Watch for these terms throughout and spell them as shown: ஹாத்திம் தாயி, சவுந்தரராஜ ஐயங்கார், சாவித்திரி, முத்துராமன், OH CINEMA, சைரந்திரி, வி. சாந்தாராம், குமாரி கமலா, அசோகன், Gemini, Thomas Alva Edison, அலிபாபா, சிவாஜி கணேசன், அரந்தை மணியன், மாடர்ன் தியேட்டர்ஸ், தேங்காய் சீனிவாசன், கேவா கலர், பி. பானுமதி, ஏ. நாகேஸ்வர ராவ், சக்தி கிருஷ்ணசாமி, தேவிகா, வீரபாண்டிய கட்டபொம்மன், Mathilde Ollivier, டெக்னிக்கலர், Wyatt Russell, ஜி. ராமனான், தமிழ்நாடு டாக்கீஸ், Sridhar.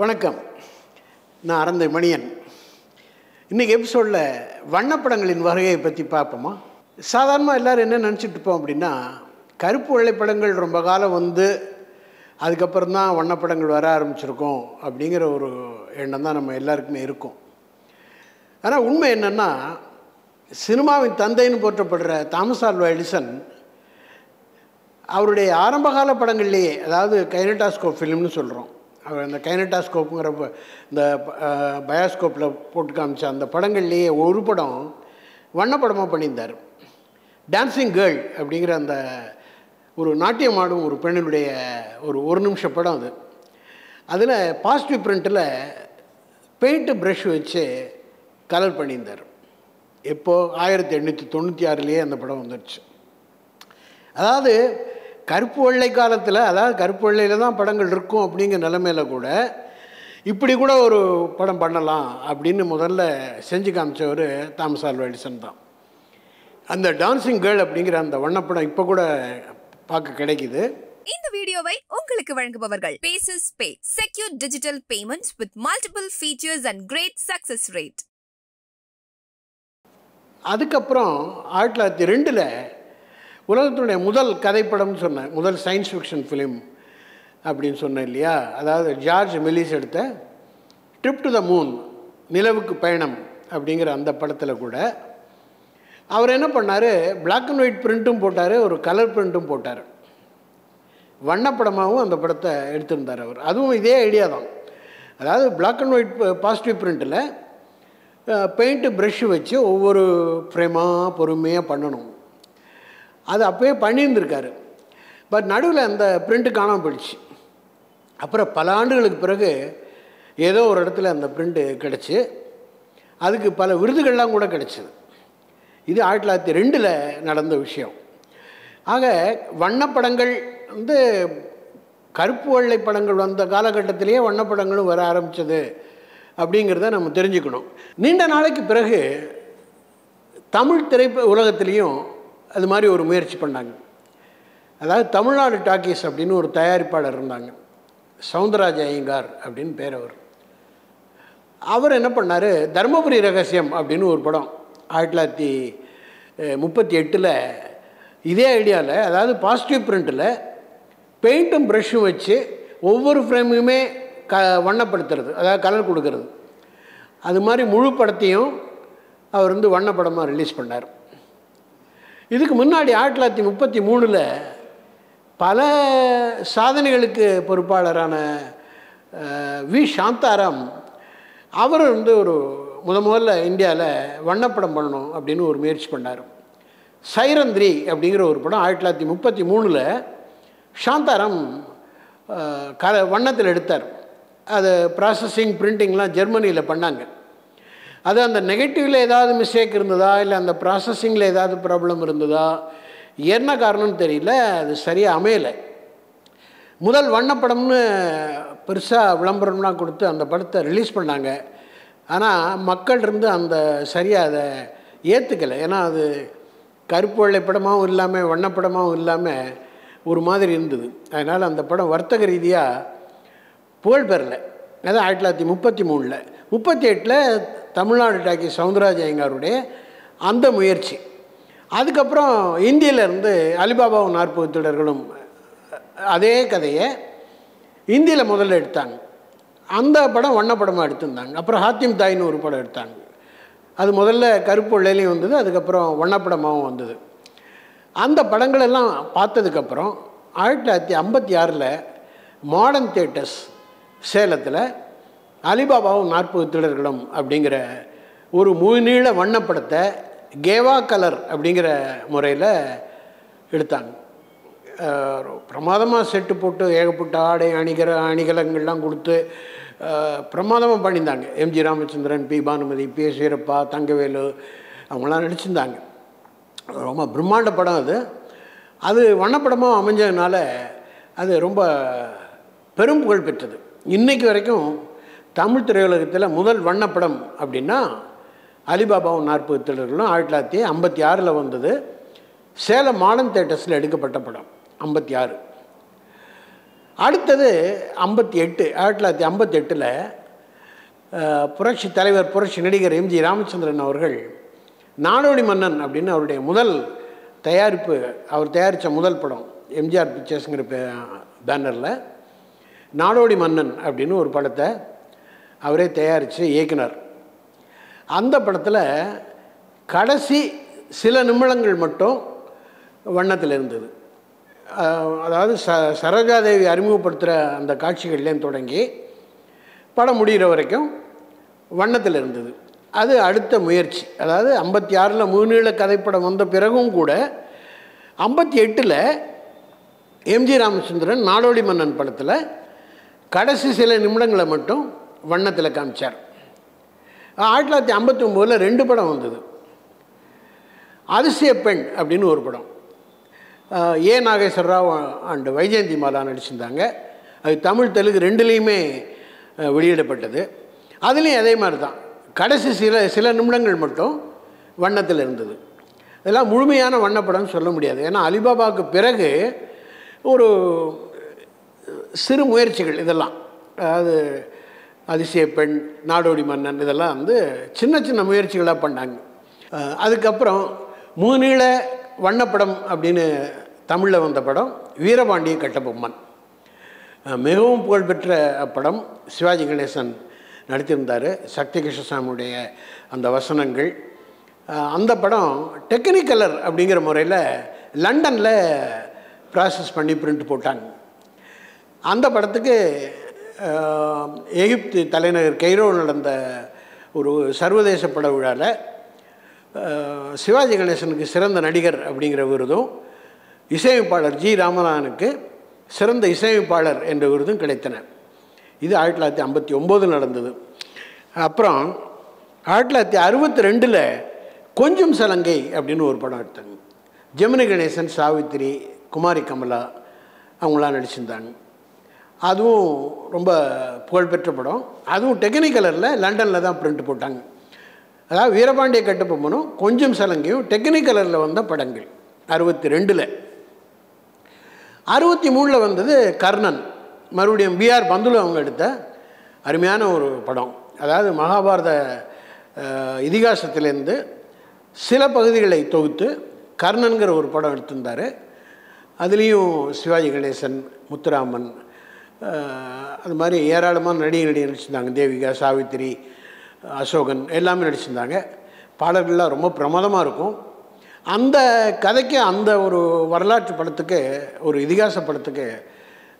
வணக்கம், நான் அரந்தை மணியன். இன்றைக்கி எபிசோடில் வண்ணப்படங்களின் வருகையை பற்றி பார்ப்போமா? சாதாரணமாக எல்லோரும் என்ன நினச்சிட்ருப்போம் அப்படின்னா, கருப்பு வெள்ளைப்படங்கள் ரொம்ப காலம் வந்து அதுக்கப்புறம் தான் வண்ணப்படங்கள் வர ஆரம்பிச்சிருக்கோம் அப்படிங்கிற ஒரு எண்ணம் தான் நம்ம எல்லாருக்குமே இருக்கும். ஆனால் உண்மை என்னென்னா, சினிமாவின் தந்தைன்னு போற்றப்படுற தாமஸ் ஆல்வா எடிசன் அவருடைய ஆரம்பகால படங்கள்லேயே, அதாவது கைனடாஸ்கோப் ஃபிலிம்னு சொல்கிறோம், அவர் அந்த கைனடாஸ்கோப்புங்கிற இந்த பயோஸ்கோப்பில் போட்டு காமிச்ச அந்த படங்கள்லேயே ஒரு படம் வண்ணப்படமாக பண்ணியிருந்தார். டான்ஸிங் கேர்ள் அப்படிங்கிற அந்த ஒரு நாட்டியம் ஆடும் ஒரு பெண்ணினுடைய ஒரு நிமிஷ படம் அது. அதில் பாசிட்டிவ் பிரிண்டில் பெயிண்ட்டு ப்ரஷ் வச்சு கலர் பண்ணியிருந்தார். இப்போது 1896லேயே அந்த படம் வந்துடுச்சு. அதாவது கருப்பு வெள்ளை காலத்தில், அதாவது கருப்பு வெள்ளையில் தான் படங்கள் இருக்கும் அப்படிங்கிற நிலைமையில கூட இப்படி கூட ஒரு படம் பண்ணலாம் அப்படின்னு முதல்ல செஞ்சு காமிச்சவர் தாமஸ் ஆல்வா எடிசன் தான். அந்த டான்சிங் கேர்ள் அப்படிங்கிற அந்த வண்ணப்படம் இப்போ கூட பார்க்க கிடைக்குது. இந்த வீடியோவை உங்களுக்கு வழங்குபவர்கள் bases pay, secure digital payments with multiple features and great success rate. அதுக்கப்புறம் 1902 உலகத்தினுடைய முதல் கதைப்படம்னு சொன்னேன், முதல் சயின்ஸ் ஃபிக்ஷன் ஃபிலிம் அப்படின்னு சொன்னேன் இல்லையா, அதாவது ஜார்ஜ் மெலிஸ் எடுத்த ட்ரிப் டு த மூன், நிலவுக்கு பயணம் அப்படிங்கிற அந்த படத்தில் கூட அவர் என்ன பண்ணார், பிளாக் அண்ட் ஒயிட் பிரிண்ட்டும் போட்டார், ஒரு கலர் பிரிண்ட்டும் போட்டார், வண்ணப்படமாகவும் அந்த படத்தை எடுத்திருந்தார் அவர். அதுவும் இதே ஐடியா தான், அதாவது பிளாக் அண்ட் ஒயிட் பாசிட்டிவ் பிரிண்ட்டில் பெயிண்ட்டு ப்ரெஷ்ஷு வச்சு ஒவ்வொரு ஃப்ரேமாக பொறுமையாக பண்ணணும். அது அப்போயே பண்ணியிருந்திருக்காரு. பட் நடுவில் அந்த பிரிண்ட்டு காணாமல் போயிடுச்சு. அப்புறம் பல ஆண்டுகளுக்கு பிறகு ஏதோ ஒரு இடத்துல அந்த பிரிண்ட்டு கிடச்சி அதுக்கு பல விருதுகள்லாம் கூட கிடச்சிது. இது 1902 நடந்த விஷயம். ஆக வண்ணப்படங்கள் வந்து கருப்பு வெள்ளை படங்கள் வந்த காலகட்டத்திலேயே வண்ணப்படங்களும் வர ஆரம்பித்தது அப்படிங்கிறத நம்ம தெரிஞ்சுக்கணும். நீண்ட நாளைக்கு பிறகு தமிழ் திரைப்பட உலகத்துலேயும் அது மாதிரி ஒரு முயற்சி பண்ணாங்க. அதாவது தமிழ்நாடு டாக்கீஸ் அப்படின்னு ஒரு தயாரிப்பாளர் இருந்தாங்க, சவுந்தரராஜ ஐயங்கார் அப்படின்னு பேர். அவர் என்ன பண்ணார், தர்மபுரி ரகசியம் அப்படின்னு ஒரு படம் 1938 இதே ஐடியாவில், அதாவது பாசிட்டிவ் பிரிண்ட்டில் பெயிண்ட்டும் ப்ரெஷ்ஷும் வச்சு ஒவ்வொரு ஃப்ரேமுமே வண்ணப்படுத்துறது, அதாவது கலர் கொடுக்கறது. அது மாதிரி முழு படத்தையும் அவர் வந்து வண்ணப்படமாக ரிலீஸ் பண்ணார். இதுக்கு முன்னாடி 1933 பல சாதனைகளுக்கு பொறுப்பாளரான வி. சாந்தாராம் அவர் வந்து ஒரு முதல்ல இந்தியாவில் வண்ணப்படம் பண்ணணும் அப்படின்னு ஒரு முயற்சி பண்ணார். சைரந்திரி அப்படிங்கிற ஒரு படம் 1933 சாந்தாராம் வண்ணத்தில் எடுத்தார். அது ப்ராசஸிங் பிரிண்டிங்லாம் ஜெர்மனியில் பண்ணாங்க. அது அந்த நெகட்டிவில் ஏதாவது மிஸ்டேக் இருந்ததா, இல்லை அந்த ப்ராசஸிங்கில் ஏதாவது ப்ராப்ளம் இருந்ததா, என்ன காரணம்னு தெரியல, அது சரியாக அமையலை. முதல் வண்ணப்படம்னு பெருசாக விளம்பரம்லாம் கொடுத்து அந்த படத்தை ரிலீஸ் பண்ணாங்க. ஆனால் மக்கள் இருந்து அந்த சரியாக அதை ஏற்றுக்கலை. ஏன்னா அது கருப்பு வெள்ளை படமாகவும் இல்லாமல் வண்ணப்படமாகவும் இல்லாமல் ஒரு மாதிரி இருந்தது. அதனால் அந்த படம் வர்த்தக ரீதியாக புகழ் பெறலை. அதான் 1933 38 தமிழ்நாடு டாக்கி சவுந்தரராஜ ஐயங்காருடைய அந்த முயற்சி. அதுக்கப்புறம் இந்தியிலேருந்து அலிபாபாவும் 40 திருடர்களும் அதே கதையை இந்தியில் முதல்ல எடுத்தாங்க. அந்த படம் வண்ணப்படமாக எடுத்திருந்தாங்க. அப்புறம் ஹாத்திம் தாயின்னு ஒரு படம் எடுத்தாங்க. அது முதல்ல கருப்பு வெள்ளையிலையும் வந்தது, அதுக்கப்புறம் வண்ணப்படமாகவும் வந்தது. அந்த படங்களெல்லாம் பார்த்ததுக்கப்புறம் 1956 மாடர்ன் தியேட்டர்ஸ் சேலத்தில் அலிபாபாவும் 40 திருடர்களும் அப்படிங்கிற ஒரு முழுநீள வண்ணப்படத்தை கேவா கலர் அப்படிங்கிற முறையில் எடுத்தாங்க. பிரமாதமாக செட்டு போட்டு ஏகப்பட்ட ஆடை அணிகலங்கள்லாம் கொடுத்து பிரமாதமாக பண்ணியிருந்தாங்க. எம்.ஜி. ராமச்சந்திரன், பி. பானுமதி, பி.எஸ். வீரப்பா, தங்கவேலு அவங்களாம் நடிச்சிருந்தாங்க. ரொம்ப பிரம்மாண்ட படம் அது. அது வண்ணப்படமாக அமைஞ்சதுனால அது ரொம்ப பெரும் புகழ் பெற்றது. இன்றைக்கு வரைக்கும் தமிழ் திரையுலகத்தில் முதல் வண்ணப்படம் அப்படின்னா அலிபாபாவும் 40 திருடர்களும் 1956 வந்தது. சேலம் மாடர்ன் தியேட்டர்ஸில் எடுக்கப்பட்ட படம் 56. அடுத்தது 1958ல் புரட்சி தலைவர் புரட்சி நடிகர் எம்.ஜி. ராமச்சந்திரன் அவர்கள் நாடோடி மன்னன் அப்படின்னு அவருடைய முதல் தயாரிப்பு அவர் தயாரித்த முதல் படம் எம்ஜிஆர் பிக்சர்ஸுங்கிற பேனரில் நாடோடி மன்னன் அப்படின்னு ஒரு படத்தை அவரே தயாரித்து இயக்குனர். அந்த படத்தில் கடைசி சில நிமிடங்கள் மட்டும் வண்ணத்தில் இருந்தது. அதாவது சரோஜாதேவி அறிமுகப்படுத்துகிற அந்த காட்சிகள்லேருந்து தொடங்கி படம் முடிகிற வரைக்கும் வண்ணத்தில் இருந்தது. அது அடுத்த முயற்சி. அதாவது 1956ல் முழுநீள கதைப்படம் வந்த பிறகும் கூட 1958ல் எம்ஜி ராமச்சந்திரன் நாடோடி மன்னன் படத்தில் கடைசி சில நிமிடங்களை மட்டும் வண்ணத்தில் காமிச்சார். 1959ல் 2 படம் வந்தது. அதிசய பெண் அப்படின்னு ஒரு படம், ஏ. நாகேஸ்வர ராவ் அண்டு வைஜெயந்தி மாலா நடிச்சிருந்தாங்க. அது தமிழ் தெலுங்கு ரெண்டுலேயுமே வெளியிடப்பட்டது. அதுலேயும் அதே மாதிரி தான், கடைசி சில நிமிடங்கள் மட்டும் வண்ணத்தில் இருந்தது. இதெல்லாம் முழுமையான வண்ணப்படம்னு சொல்ல முடியாது. ஏன்னா அலிபாபாவுக்கு பிறகு ஒரு சிறு முயற்சிகள் இதெல்லாம், அதாவது அதிசய பெண், நாடோடி மன்னன், இதெல்லாம் சின்ன சின்ன முயற்சிகளாக பண்ணாங்க. அதுக்கப்புறம் முழுநீள வண்ணப்படம் அப்படின்னு தமிழில் வந்த படம் வீரபாண்டிய கட்டபொம்மன், மிகவும் புகழ்பெற்ற படம். சிவாஜி கணேசன் நடித்திருந்தார். சக்தி கிருஷ்ணசாமியுடைய அந்த வசனங்கள். அந்த படம் டெக்னிக்கலர் அப்படிங்கிற முறையில் லண்டனில் ப்ராசஸ் பண்ணி பிரிண்ட் போட்டாங்க. அந்த படத்துக்கு எகிப்து தலைநகர் கைரோவில் நடந்த ஒரு சர்வதேச பட விழாவில் சிவாஜி கணேசனுக்கு சிறந்த நடிகர் அப்படிங்கிற விருதும், இசையமைப்பாளர் ஜி. ராமனானுக்கு சிறந்த இசையமைப்பாளர் என்ற விருதும் கிடைத்தன. இது 1959 நடந்தது. அப்புறம் 1962ல் கொஞ்சம் சலங்கை அப்படின்னு ஒரு படம் எடுத்தாங்க. ஜெமினி கணேசன், சாவித்திரி, குமாரி கமலா அவங்களாம் நடிச்சிருந்தாங்க. அதுவும் ரொம்ப புகழ்பெற்ற படம். அதுவும் டெக்னிக்கலரில் லண்டனில் தான் பிரிண்ட் போட்டாங்க. அதாவது வீரபாண்டிய கட்டபொம்மனும் கொஞ்சம் சலங்கையும் டெக்னிக்கலரில் வந்த படங்கள் 1962ல். 1963ல் வந்தது கர்ணன், மறுபடியும் பிஆர் பந்துலு அவங்க எடுத்த அருமையான ஒரு படம். அதாவது மகாபாரத இதிகாசத்திலேருந்து சில பகுதிகளை தொகுத்து கர்ணன்கிற ஒரு படம் எடுத்திருந்தார். அதுலேயும் சிவாஜி கணேசன், முத்துராமன், அது மாதிரி ஏராளமான நடிகை நடிச்சிருந்தாங்க. தேவிகா, சாவித்திரி, அசோகன் எல்லாமே நடிச்சிருந்தாங்க. பாடல்கள்லாம் ரொம்ப பிரமாதமாக இருக்கும். அந்த கதைக்கு, அந்த ஒரு வரலாற்று படத்துக்கு, ஒரு இதிகாச படத்துக்கு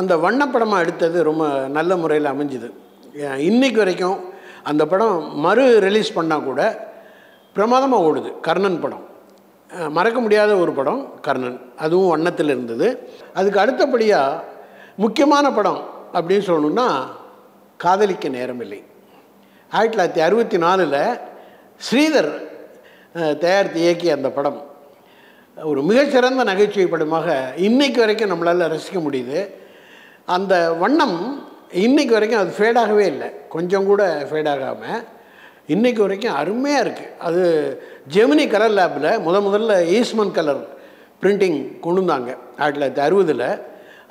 அந்த வண்ணப்படமாக எடுத்தது ரொம்ப நல்ல முறையில் அமைஞ்சுது. இன்றைக்கு வரைக்கும் அந்த படம் மறு ரிலீஸ் பண்ணால் கூட பிரமாதமாக ஓடுது. கர்ணன் படம் மறக்க முடியாத ஒரு படம் கர்ணன். அதுவும் வண்ணத்தில் இருந்தது. அதுக்கு அடுத்தபடியாக முக்கியமான படம் அப்படின்னு சொல்லணுன்னா காதலிக்க நேரமில்லை. 1964ல் ஸ்ரீதர் தயாரித்து இயக்கிய அந்த படம் ஒரு மிகச்சிறந்த நகைச்சுவை படமாக இன்றைக்கு வரைக்கும் நம்மளால் ரசிக்க முடியுது. அந்த வண்ணம் இன்றைக்கு வரைக்கும் அது ஃபேடாகவே இல்லை, கொஞ்சம் கூட ஃபேடாகாமல் இன்றைக்கு வரைக்கும் அருமையாக இருக்குது. அது ஜெமினி கலர் லேபில் முதல்ல ஈஸ்மன் கலர் பிரிண்டிங் கொண்டு வந்தாங்க 1960ல்.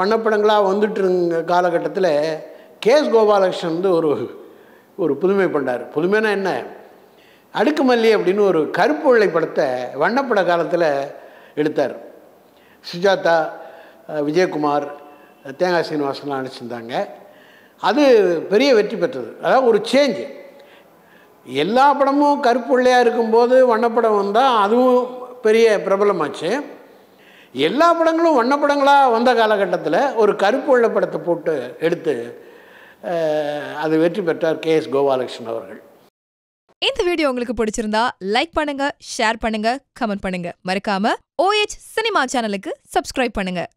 வண்ணப்படங்களாக வந்துட்டுருங்க காலகட்டத்தில் கே.எஸ். கோபாலகிருஷ்ணன் ஒரு ஒரு புதுமை பண்ணார். புதுமைனா என்ன, அடுக்குமல்லி அப்படின்னு ஒரு கருப்பு வெள்ளை படத்தை வண்ணப்பட காலத்தில் எடுத்தார். சுஜாதா, விஜயகுமார், தேங்காய் சீனிவாசன்லாம் நடிச்சிருந்தாங்க. அது பெரிய வெற்றி பெற்றது. அதாவது ஒரு சேஞ்சு. எல்லா படமும் கருப்பு வெள்ளையாக இருக்கும்போது வண்ணப்படம் வந்தால் அதுவும் பெரிய பிரபலமாச்சு. எல்லா படங்களும் வண்ணப்படங்களாக வந்த காலகட்டத்தில் ஒரு கருப்பு வெள்ளை படத்தை போட்டு எடுத்து அது வெற்றி பெற்றார் கே.எஸ். கோபாலகிருஷ்ணன் அவர்கள். இந்த வீடியோ உங்களுக்கு பிடிச்சிருந்தா லைக் பண்ணுங்க, ஷேர் பண்ணுங்க, கமெண்ட் பண்ணுங்க. மறக்காம OH சினிமா சேனலுக்கு சப்ஸ்கிரைப் பண்ணுங்க.